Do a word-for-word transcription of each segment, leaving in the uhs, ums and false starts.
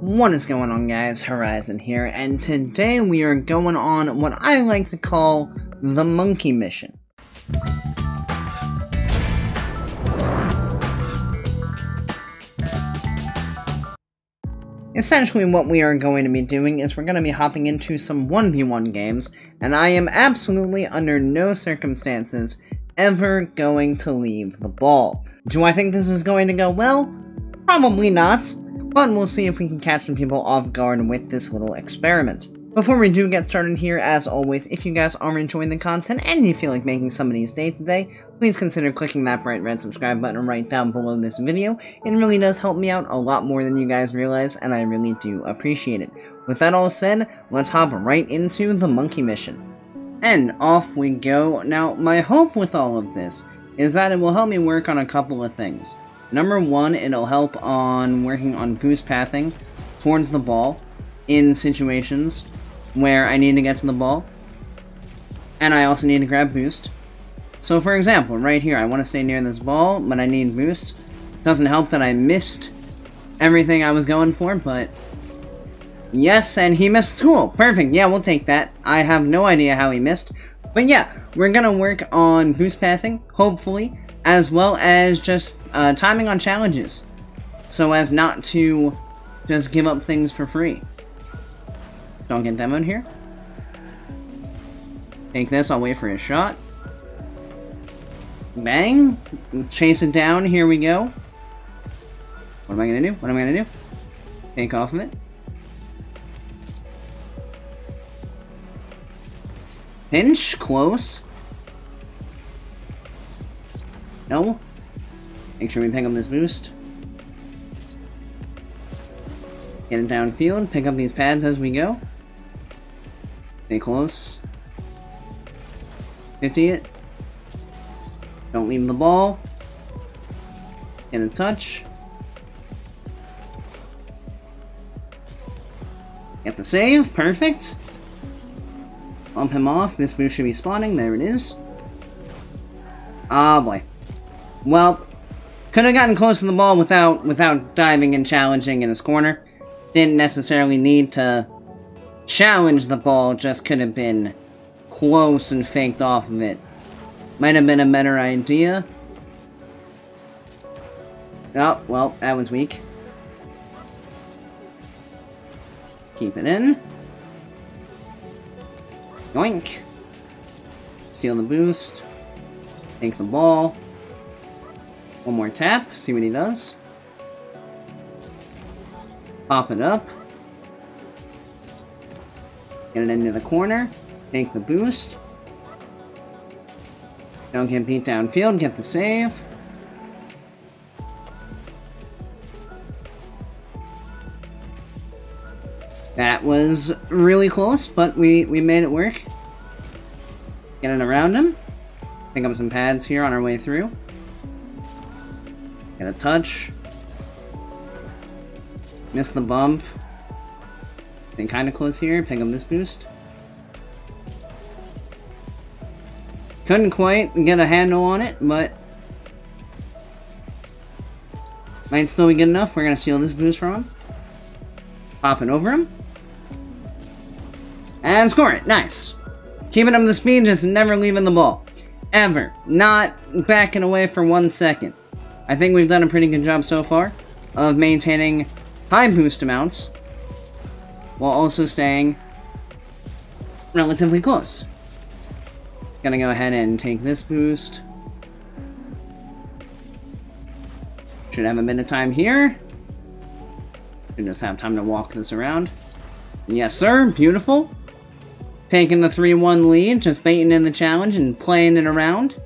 What is going on, guys? Horizon here, and today we are going on what I like to call the monkey mission. Essentially what we are going to be doing is we're going to be hopping into some one v one games, and I am absolutely under no circumstances ever going to leave the ball. Do I think this is going to go well? Probably not. But we'll see if we can catch some people off guard with this little experiment. Before we do get started here, as always, if you guys are enjoying the content and you feel like making somebody's day today, please consider clicking that bright red subscribe button right down below this video. It really does help me out a lot more than you guys realize, and I really do appreciate it. With that all said, let's hop right into the monkey mission. And off we go. Now, my hope with all of this is that it will help me work on a couple of things. Number one, it'll help on working on boost pathing towards the ball in situations where I need to get to the ball. And I also need to grab boost. So for example, right here, I want to stay near this ball, but I need boost. Doesn't help that I missed everything I was going for, but... Yes, and he missed. Cool, perfect, yeah, we'll take that. I have no idea how he missed. But yeah, we're gonna work on boost pathing, hopefully, as well as just uh, timing on challenges, so as not to just give up things for free. Don't get demoed here. Take this, I'll wait for his shot. Bang! Chase it down, here we go. What am I gonna do? What am I gonna do? Take off of it. Pinch, close. No. Make sure we pick up this boost. Get it downfield. Pick up these pads as we go. Stay close. fifty it. Don't leave the ball. Get a touch. Get the save. Perfect. Bump him off. This boost should be spawning. There it is. Ah, boy. Well, could have gotten close to the ball without without diving and challenging in his corner. Didn't necessarily need to challenge the ball, just could have been close and faked off of it. Might have been a better idea. Oh, well, that was weak. Keep it in. Yoink. Steal the boost. Take the ball. One more tap, see what he does. Pop it up. Get it into the corner. Take the boost. Don't get beat downfield, get the save. That was really close, but we, we made it work. Get it around him. Pick up some pads here on our way through. Get a touch. Miss the bump. Been kind of close here. Pick up this boost. Couldn't quite get a handle on it, but might still be good enough. We're going to steal this boost from him. Pop it over him. And score it. Nice. Keeping him the speed, just never leaving the ball. Ever. Not backing away for one second. I think we've done a pretty good job so far of maintaining high boost amounts while also staying relatively close. Gonna go ahead and take this boost. Should have a bit of time here. Should just have time to walk this around. Yes, sir. Beautiful. Taking the three one lead, just baiting in the challenge and playing it around.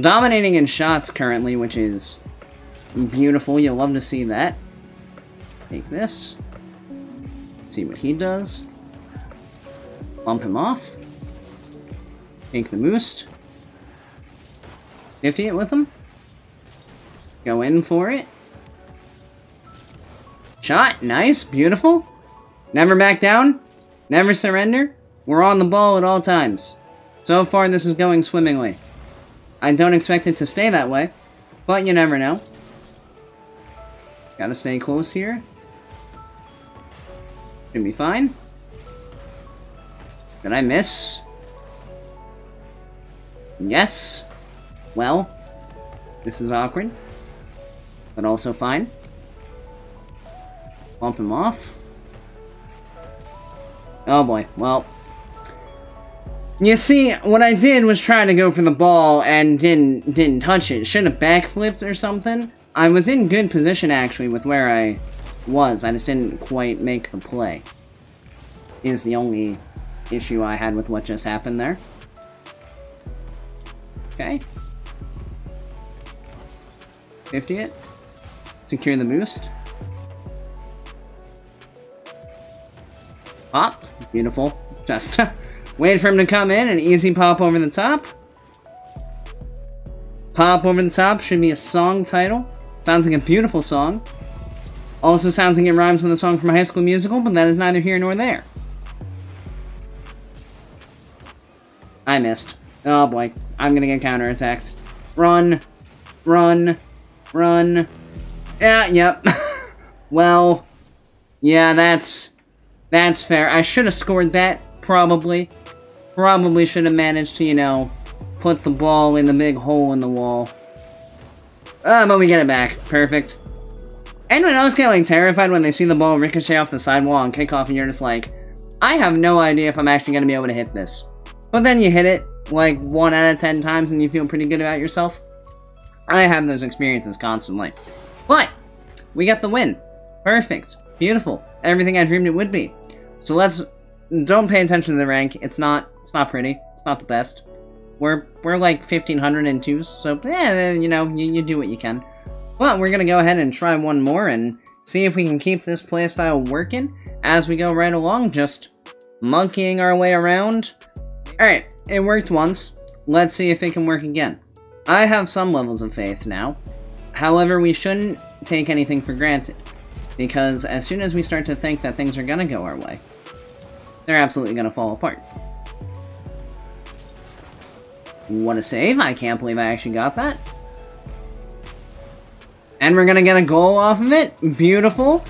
Dominating in shots currently, which is beautiful. You'll love to see that. Take this. See what he does. Bump him off. Take the boost. fifty it with him. Go in for it. Shot. Nice. Beautiful. Never back down. Never surrender. We're on the ball at all times. So far, this is going swimmingly. I don't expect it to stay that way, but you never know. Gotta stay close here. Should be fine. Did I miss? Yes. Well, this is awkward, but also fine. Bump him off. Oh boy, well. You see, what I did was try to go for the ball and didn't didn't touch it. Should have backflipped or something. I was in good position, actually, with where I was. I just didn't quite make the play. Is the only issue I had with what just happened there. Okay. fifty it. Secure the boost. Pop. Beautiful. Just wait for him to come in. An easy pop over the top. Pop over the top should be a song title. Sounds like a beautiful song. Also sounds like it rhymes with a song from High School Musical, but that is neither here nor there. I missed. Oh boy. I'm gonna get counterattacked. Run. Run. Run. Yeah, yep. Well. Yeah, that's... That's fair. I should have scored that, probably. Probably should have managed to, you know, put the ball in the big hole in the wall. Uh, but we get it back. Perfect. Anyone else get, like, terrified when they see the ball ricochet off the sidewall and kick off and you're just like, I have no idea if I'm actually going to be able to hit this. But then you hit it, like, one out of ten times and you feel pretty good about yourself. I have those experiences constantly. But we got the win. Perfect. Beautiful. Everything I dreamed it would be. So let's don't pay attention to the rank. It's not it's not pretty. It's not the best. We're we're like fifteen hundred twos, so yeah, you know, you, you do what you can. But we're gonna go ahead and try one more and see if we can keep this playstyle working as we go right along, just monkeying our way around. Alright, it worked once. Let's see if it can work again. I have some levels of faith now. However, we shouldn't take anything for granted. Because as soon as we start to think that things are gonna go our way, they're absolutely gonna fall apart. What a save. I can't believe I actually got that. And we're gonna get a goal off of it. Beautiful.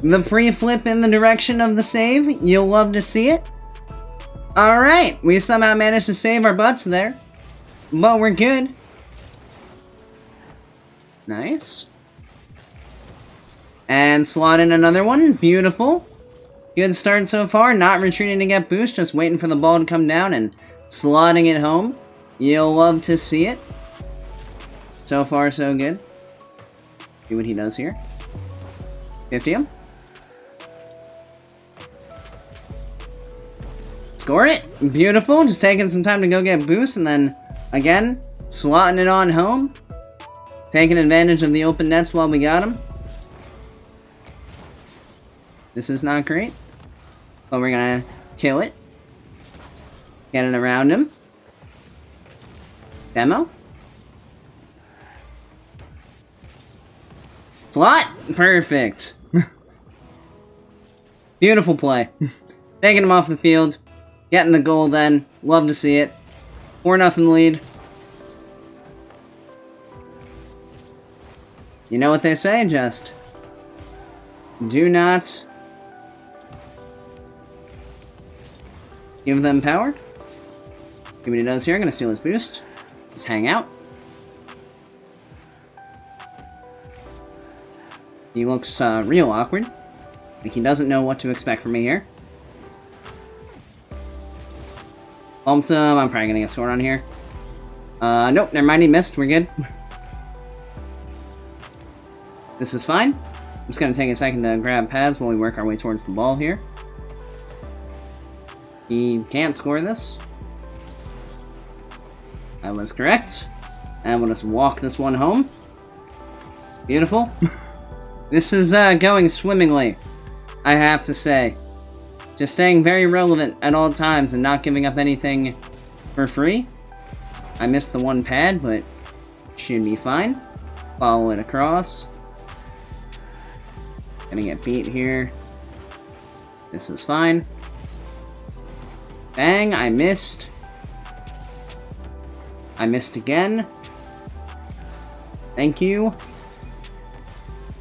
The pre-flip in the direction of the save. You'll love to see it. Alright, we somehow managed to save our butts there. But we're good. Nice. And slot in another one. Beautiful. Good start so far. Not retreating to get boost. Just waiting for the ball to come down and slotting it home. You'll love to see it. So far, so good. See what he does here. fifty him. Score it. Beautiful. Just taking some time to go get boost. And then, again, slotting it on home. Taking advantage of the open nets while we got him. This is not great, but we're gonna kill it. Get it around him. Demo. Slot! Perfect. Beautiful play. Taking him off the field. Getting the goal then. Love to see it. four nothing lead. You know what they say, just do not... give them power. See what he does here. I'm going to steal his boost. Just hang out. He looks uh, real awkward. Like he doesn't know what to expect from me here. Bumped him. I'm probably going to get scored on here. Uh, nope. Never mind. He missed. We're good. This is fine. I'm just going to take a second to grab pads while we work our way towards the ball here. He can't score this. I was correct. And we'll just walk this one home. Beautiful. This is uh, going swimmingly, I have to say. Just staying very relevant at all times and not giving up anything for free. I missed the one pad, but should be fine. Follow it across. Gonna get beat here. This is fine. Bang, I missed. I missed again. Thank you.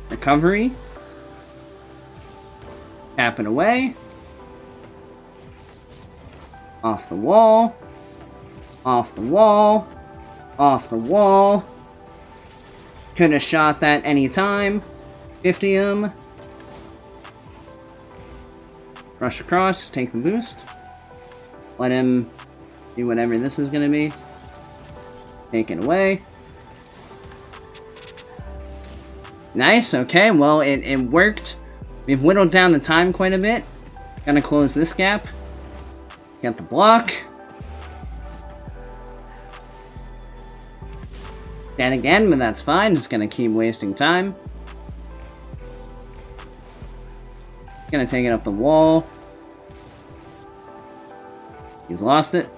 Recovery. Tapping away. Off the wall. Off the wall. Off the wall. Could have shot that any time. fifty-um. Rush across. Take the boost. Let him do whatever this is going to be. Take it away. Nice. Okay. Well, it, it worked. We've whittled down the time quite a bit. Gonna close this gap. Got the block. Dead again, but that's fine. Just gonna keep wasting time. Gonna take it up the wall. He's lost it.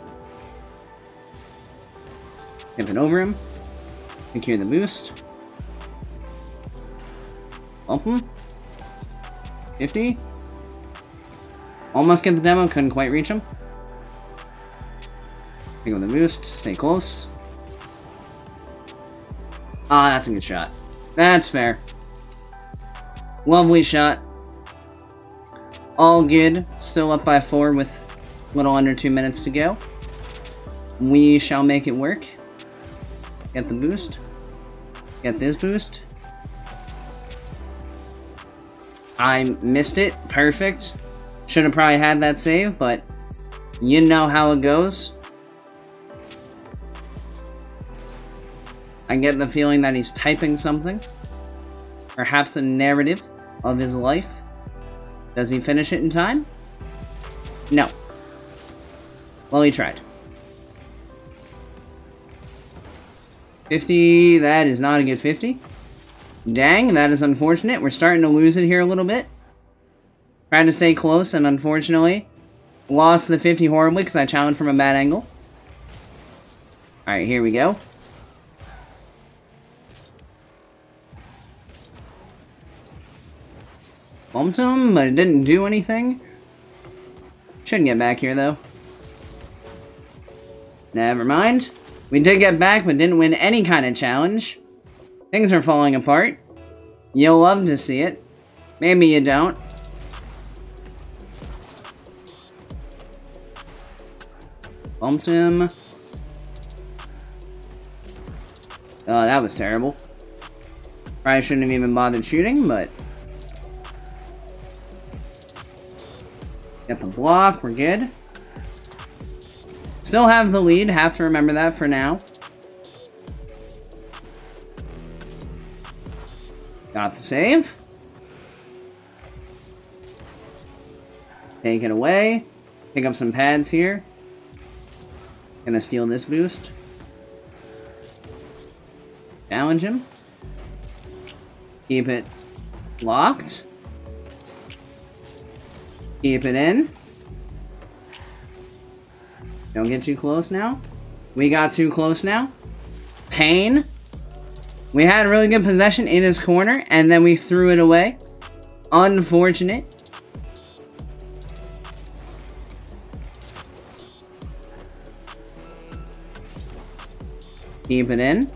Tip it over him. Secure the boost. Bump him. fifty. Almost get the demo, couldn't quite reach him. Pick up the boost, stay close. Ah, that's a good shot. That's fair. Lovely shot. All good. Still up by four with a little under two minutes to go. We shall make it work. Get the boost. Get this boost. I missed it. Perfect. Should have probably had that save, but you know how it goes. I get the feeling that he's typing something. Perhaps a narrative of his life. Does he finish it in time? No. Well, he tried. fifty. That is not a good fifty. Dang, that is unfortunate. We're starting to lose it here a little bit. Trying to stay close, and unfortunately, lost the fifty horribly because I challenged from a bad angle. Alright, here we go. Bumped him, but it didn't do anything. Shouldn't get back here, though. Never mind. We did get back, but didn't win any kind of challenge. Things are falling apart. You'll love to see it. Maybe you don't. Bumped him. Oh, that was terrible. Probably shouldn't have even bothered shooting, but... Get the block. We're good. Still have the lead. Have to remember that for now. Got the save. Take it away. Pick up some pads here. Gonna steal this boost. Challenge him. Keep it locked. Keep it in. Don't get too close now. We got too close now. Pain. We had really good possession in his corner, and then we threw it away. Unfortunate. Keep it in.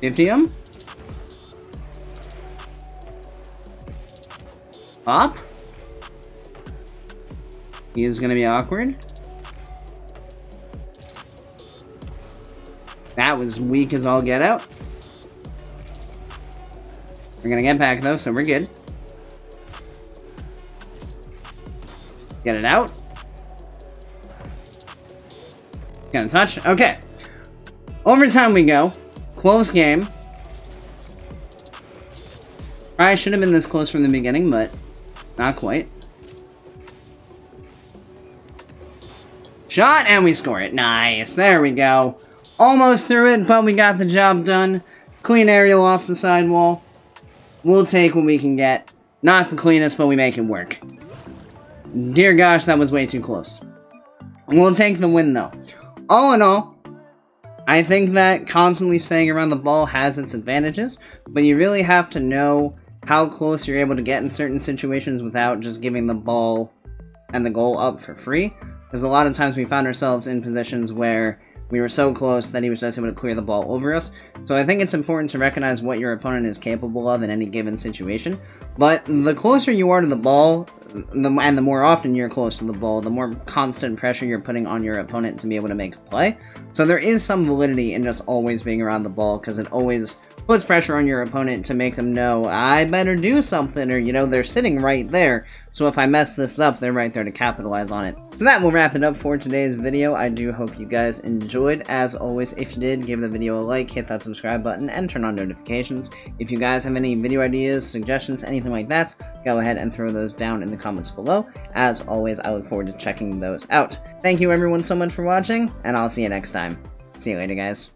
fifty-um. Pop. He is going to be awkward. That was weak as all get out. We're gonna get back though, so we're good. Get it out. Gonna touch. Okay. Overtime we go. Close game. I should have been this close from the beginning, but not quite. Shot, and we score it. Nice. There we go. Almost through it, but we got the job done. Clean aerial off the sidewall. We'll take what we can get. Not the cleanest, but we make it work. Dear gosh, that was way too close. We'll take the win, though. All in all, I think that constantly staying around the ball has its advantages, but you really have to know how close you're able to get in certain situations without just giving the ball and the goal up for free. Because a lot of times we found ourselves in positions where We were so close that he was just able to clear the ball over us. So I think it's important to recognize what your opponent is capable of in any given situation. But the closer you are to the ball, the, and the more often you're close to the ball, the more constant pressure you're putting on your opponent to be able to make a play. So there is some validity in just always being around the ball, because it always puts pressure on your opponent to make them know, I better do something, or, you know, they're sitting right there, so if I mess this up, they're right there to capitalize on it. So that will wrap it up for today's video. I do hope you guys enjoyed. As always, if you did, give the video a like, hit that subscribe button, and turn on notifications. If you guys have any video ideas, suggestions, anything like that, go ahead and throw those down in the comments below. As always, I look forward to checking those out. Thank you everyone so much for watching, and I'll see you next time. See you later, guys.